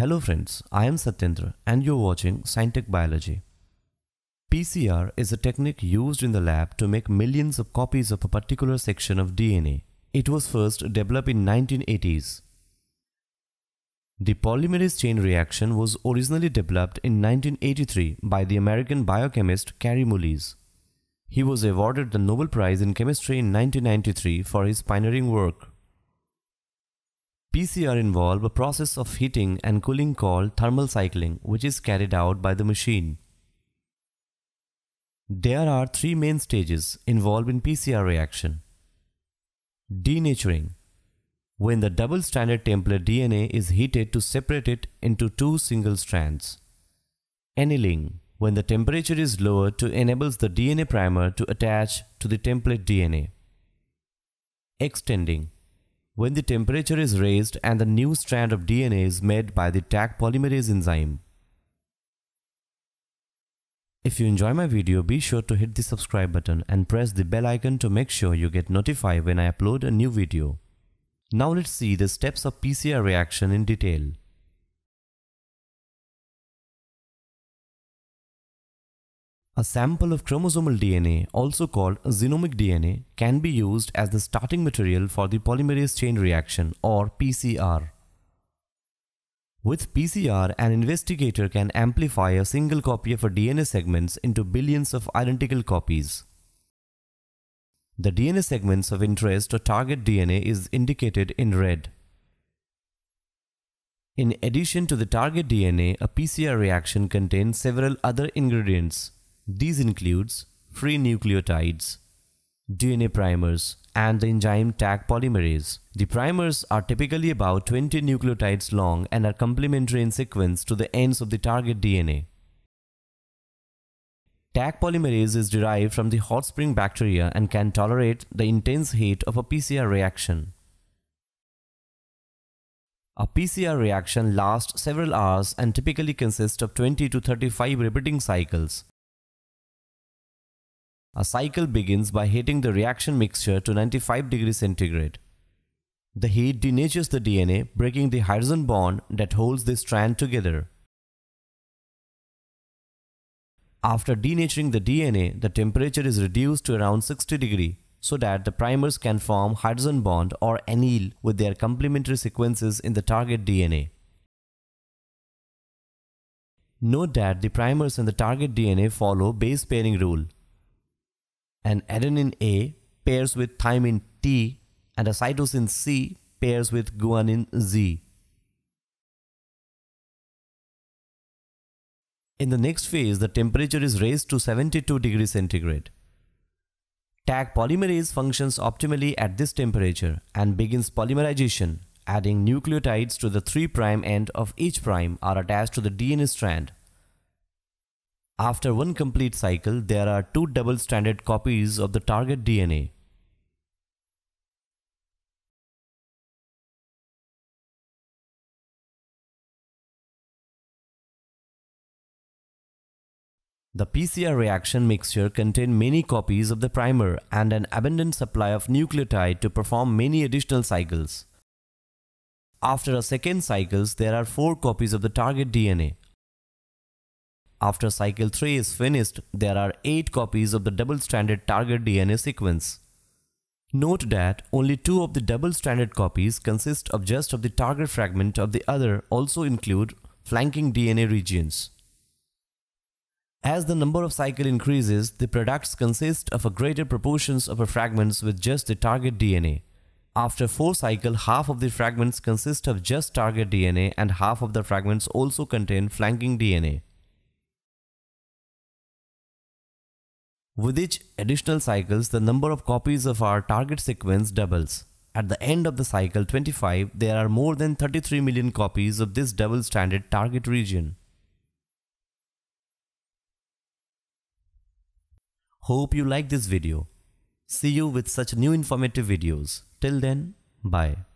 Hello friends, I am Satyendra and you are watching Scientech Biology. PCR is a technique used in the lab to make millions of copies of a particular section of DNA. It was first developed in 1980s. The polymerase chain reaction was originally developed in 1983 by the American biochemist Kary Mullis. He was awarded the Nobel Prize in Chemistry in 1993 for his pioneering work. PCR involves a process of heating and cooling called thermal cycling, which is carried out by the machine. There are three main stages involved in PCR reaction. Denaturing. When the double-stranded template DNA is heated to separate it into two single strands. Annealing. When the temperature is lowered to enable the DNA primer to attach to the template DNA. Extending. When the temperature is raised and the new strand of DNA is made by the Taq polymerase enzyme. If you enjoy my video, be sure to hit the subscribe button and press the bell icon to make sure you get notified when I upload a new video. Now let's see the steps of PCR reaction in detail. A sample of chromosomal DNA, also called genomic DNA, can be used as the starting material for the polymerase chain reaction or PCR. With PCR, an investigator can amplify a single copy of a DNA segments into billions of identical copies. The DNA segments of interest or target DNA is indicated in red. In addition to the target DNA, a PCR reaction contains several other ingredients. These includes free nucleotides, DNA primers, and the enzyme Taq polymerase. The primers are typically about 20 nucleotides long and are complementary in sequence to the ends of the target DNA. Taq polymerase is derived from the hot spring bacteria and can tolerate the intense heat of a PCR reaction. A PCR reaction lasts several hours and typically consists of 20 to 35 repeating cycles. A cycle begins by heating the reaction mixture to 95 degrees centigrade. The heat denatures the DNA, breaking the hydrogen bond that holds the strand together. After denaturing the DNA, the temperature is reduced to around 60 degrees so that the primers can form hydrogen bond or anneal with their complementary sequences in the target DNA. Note that the primers and the target DNA follow base pairing rule. An adenine A pairs with thymine T and a cytosine C pairs with guanine Z. In the next phase, the temperature is raised to 72 degrees centigrade. Taq polymerase functions optimally at this temperature and begins polymerization, adding nucleotides to the 3' end of each prime are attached to the DNA strand. After one complete cycle, there are two double-stranded copies of the target DNA. The PCR reaction mixture contains many copies of the primer and an abundant supply of nucleotide to perform many additional cycles. After a second cycle, there are 4 copies of the target DNA. After cycle 3 is finished, there are 8 copies of the double-stranded target DNA sequence. Note that only 2 of the double-stranded copies consist of just of the target fragment of the other also include flanking DNA regions. As the number of cycles increases, the products consist of a greater proportions of fragments with just the target DNA. After 4 cycles, half of the fragments consist of just target DNA and half of the fragments also contain flanking DNA. With each additional cycles, the number of copies of our target sequence doubles. At the end of the cycle 25, there are more than 33 million copies of this double-stranded target region. Hope you like this video. See you with such new informative videos. Till then, bye.